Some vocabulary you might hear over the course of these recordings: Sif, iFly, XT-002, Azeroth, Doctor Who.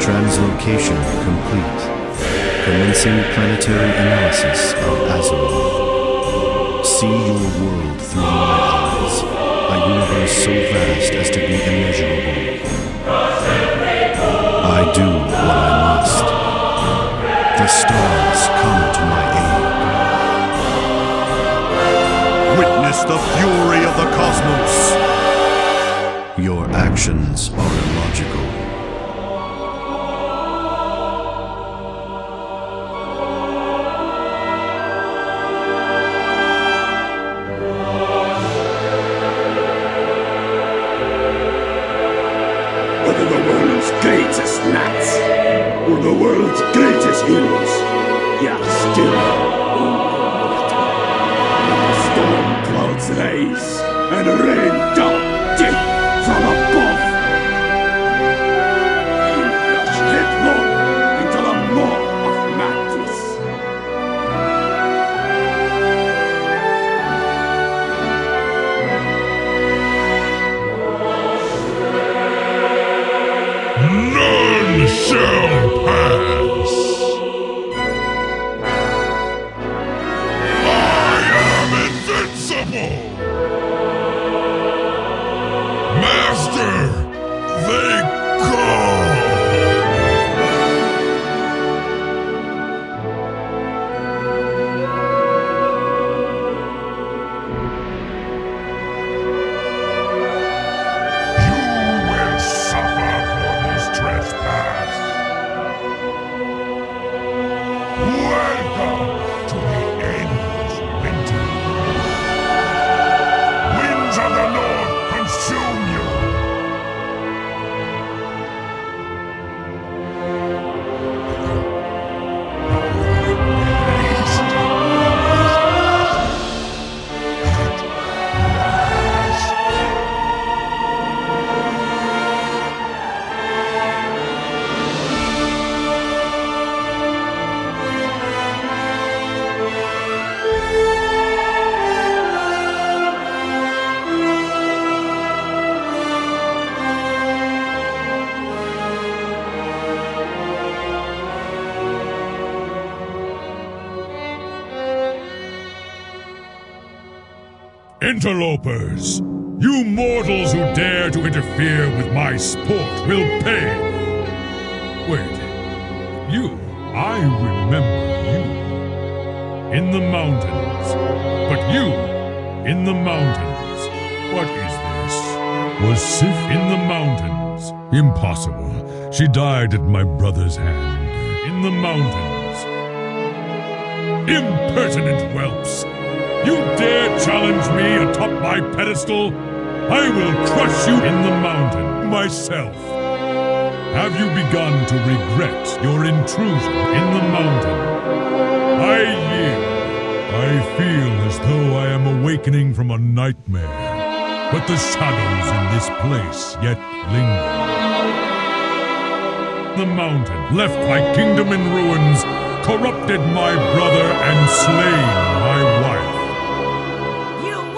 Translocation complete. Commencing planetary analysis of Azeroth. See your world through my eyes, a universe so vast as to be immeasurable. I do what I must. The stars come to my aid. Witness the fury of the cosmos! Your actions are illogical. Greatest nuts, or the world's greatest heroes, you are still only mortal. Let the storm clouds rise and rain down death from above. You rush headlong into the maw of madness. None shall pass! I am invincible! Master, they interlopers! You mortals who dare to interfere with my sport will pay! Wait. You? I remember you. In the mountains. But you, in the mountains. What is this? Was Sif in the mountains? Impossible. She died at my brother's hand. In the mountains. Impertinent whelps! You dare challenge me atop my pedestal? I will crush you in the mountain, myself. Have you begun to regret your intrusion in the mountain? I yield. I feel as though I am awakening from a nightmare, but the shadows in this place yet linger. The mountain left my kingdom in ruins, corrupted my brother, and slain my wife.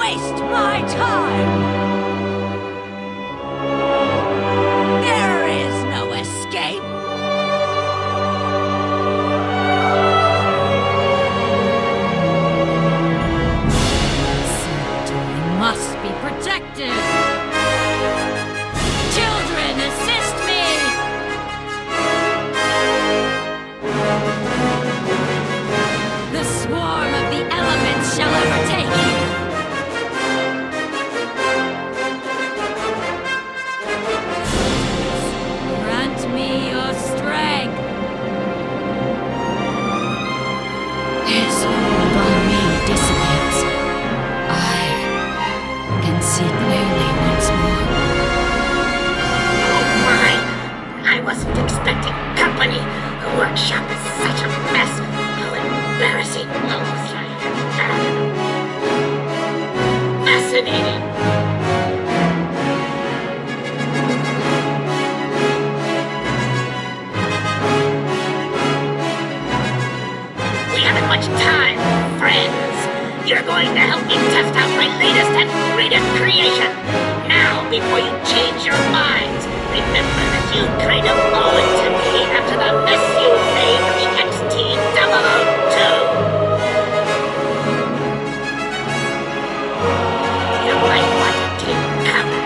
Waste my time! There is no escape! Sanctuary must be protected! Children, assist me! you're going to help me test out my latest and greatest creation. Now, before you change your minds, remember that you kind of owe it to me after the mess you made with the XT-002. You might want to take cover.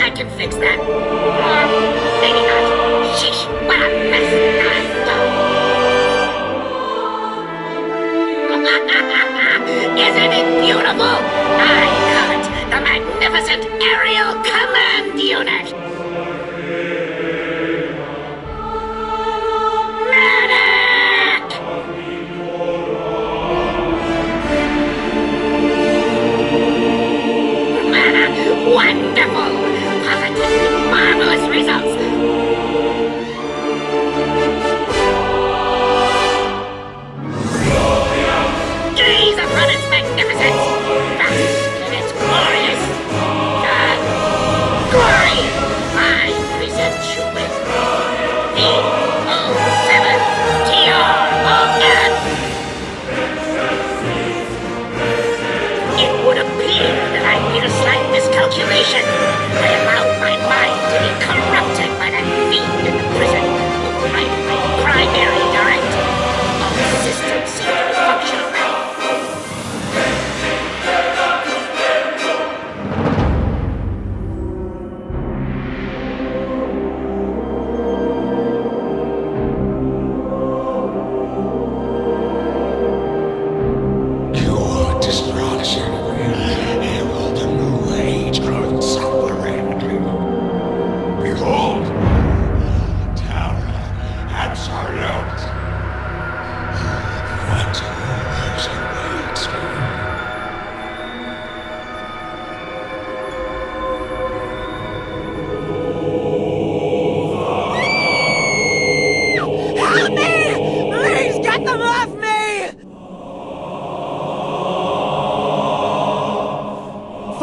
I can fix that.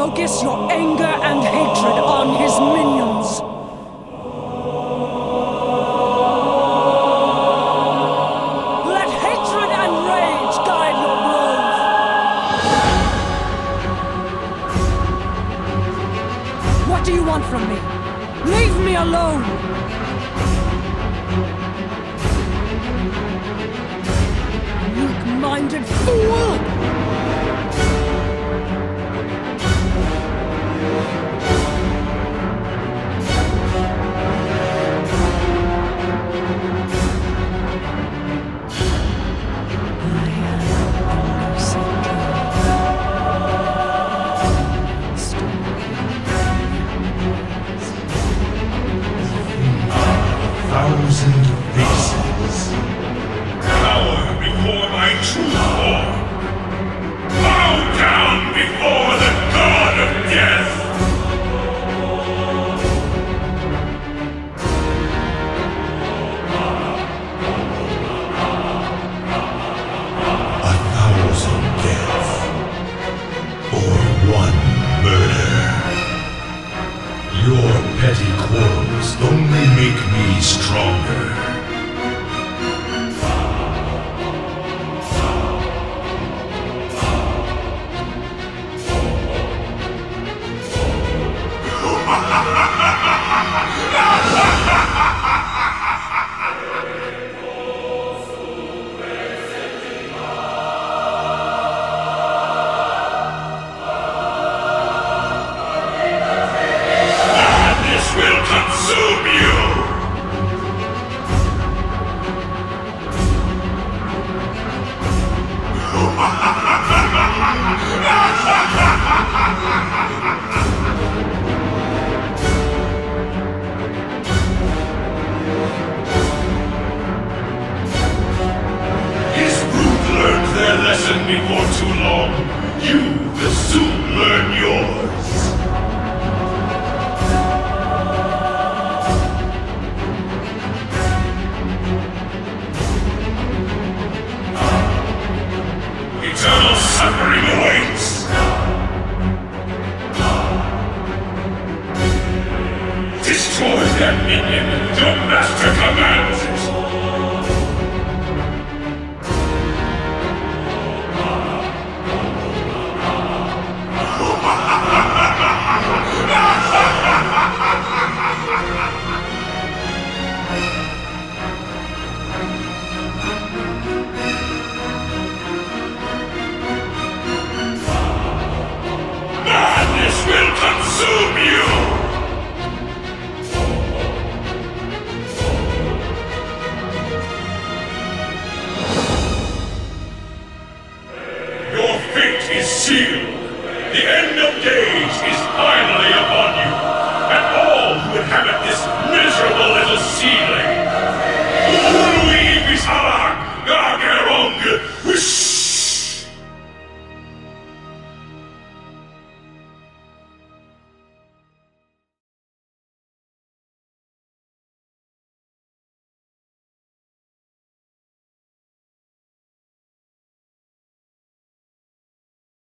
Focus your anger and hatred on his minions. Let hatred and rage guide your blows. What do you want from me? Leave me alone! Weak-minded fool! Destroy that minion! your master commands it. Finally upon you, and all who inhabit this miserable little sea lake.